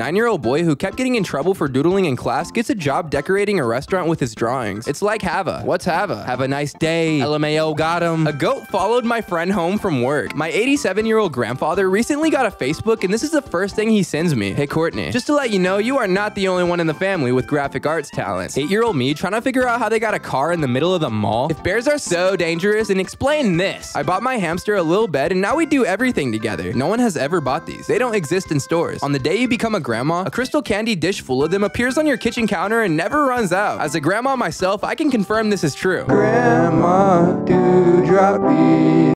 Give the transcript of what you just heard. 9-year-old boy who kept getting in trouble for doodling in class gets a job decorating a restaurant with his drawings. It's like Hava. What's Hava? Have a nice day. LMAO, got him. A goat followed my friend home from work. My 87-year-old grandfather recently got a Facebook, and this is the first thing he sends me. Hey, Courtney, just to let you know, you are not the only one in the family with graphic arts talents. 8-year-old me trying to figure out how they got a car in the middle of the mall. If bears are so dangerous, and explain this. I bought my hamster a little bed, and now we do everything together. No one has ever bought these. They don't exist in stores. On the day you become a grandma, a crystal candy dish full of them appears on your kitchen counter and never runs out. As a grandma myself, I can confirm this is true. Grandma Dewdroppy.